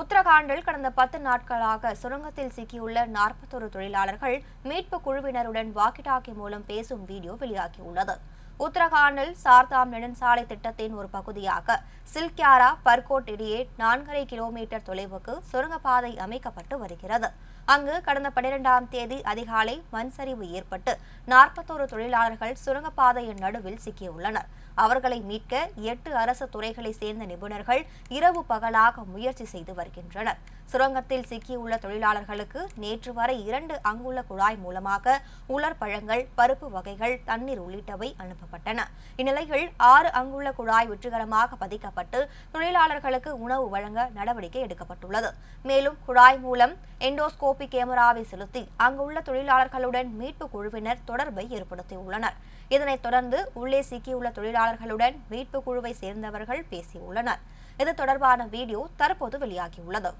உத்தரகாண்டில் கடந்த 10 நாட்களாக சுரங்கத்தில் சிக்கியுள்ள 41 தொழிலாளர்கள் மீட்பு குழுவினருடன் வாக்கிடாக்கி மூலம் பேசும் வீடியோ வெளியாகியுள்ளது. உத்தரகாண்டில் சார்தாம் நெடுஞ்சாலை திட்டத்தின் ஒரு பகுதியாக சில்க்யாரா பர்கோட் இடையே 4.5 கிலோமீட்டர் தொலைவுக்கு சுரங்கப்பாதை அமைக்கப்பட்டு வருகிறது. அங்கு கடந்த 12ஆம் தேதி அதிகாலை மண் சரிவு ஏற்பட்டு 41 தொழிலாளர்கள் சுரங்கப்பாதையின் நடுவில் சிக்கியுள்ளனர். அவர்களை மீட்க 8 அரசு துறைகளை சேர்ந்த நிபுணர்கள் இரவு பகலாக முயற்சி செய்து வருகின்றனர். சுரங்கத்தில் சிக்கியுள்ள தொழிலாளர்களுக்கு நேற்று வரை 2 அங்குள்ள குழாய் மூலமாக உலர்பழங்கள், பருப்பு வகைகள், தண்ணீர் உள்ளிட்டவை அனுப்பப்பட்டன. இந்நிலையில் 6 அங்குள்ள குழாய் வெற்றிகரமாக பதிக்கப்பட்டு தொழிலாளர்களுக்கு உணவு வழங்க நடவடிக்கை எடுக்கப்பட்டுள்ளது. மேலும் குழாய் மூலம் எண்டோஸ்கோபி கேமராவை செலுத்தி அங்குள்ள தொழிலாளர்களுடன் மீட்பு குழுவினர் தொடர்பை ஏற்படுத்தியுள்ளனர். இதனைத் தொடர்ந்து உள்ளே சிக்கியுள்ள தொழிலாளர்களுடன் மீட்பு குழுவை சேர்ந்தவர்கள் பேசியுள்ளனர். இது தொடர்பான வீடியோ தற்போது வெளியாகியுள்ளது.